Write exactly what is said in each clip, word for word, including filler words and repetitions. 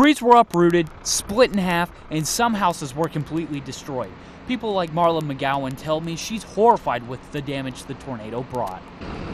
Trees were uprooted, split in half, and some houses were completely destroyed. People like Marla McGowan tell me she's horrified with the damage the tornado brought.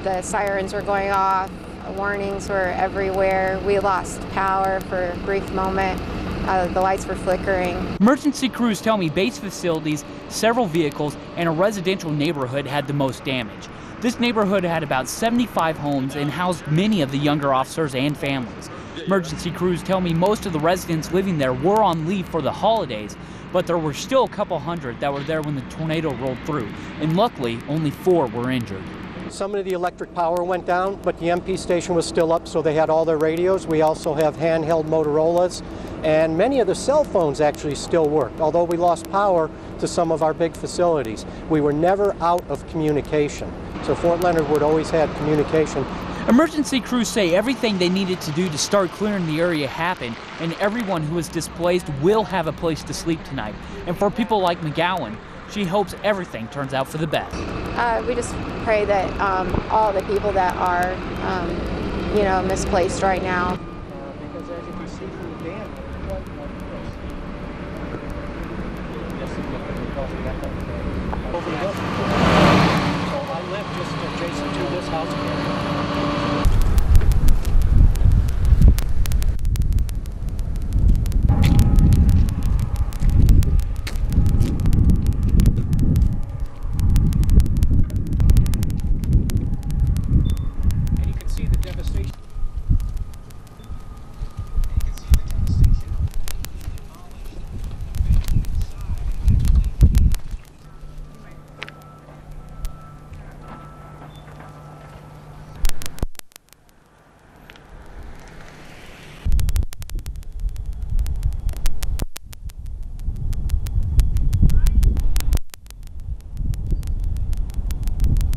The sirens were going off, warnings were everywhere. We lost power for a brief moment. Uh, the lights were flickering. Emergency crews tell me base facilities, several vehicles, and a residential neighborhood had the most damage. This neighborhood had about seventy-five homes and housed many of the younger officers and families. Emergency crews tell me most of the residents living there were on leave for the holidays, but there were still a couple hundred that were there when the tornado rolled through, and luckily only four were injured. Some of the electric power went down, but the M P station was still up, so they had all their radios. We also have handheld Motorolas, and many of the cell phones actually still worked, although we lost power to some of our big facilities. We were never out of communication, so Fort Leonard Wood always had communication. Emergency crews say everything they needed to do to start clearing the area happened, and everyone who is displaced will have a place to sleep tonight. And for people like McGowan, she hopes everything turns out for the best. Uh, we just pray that um, all the people that are, um, you know, misplaced right now. Because as you can see from the dam, I live just adjacent to this house here.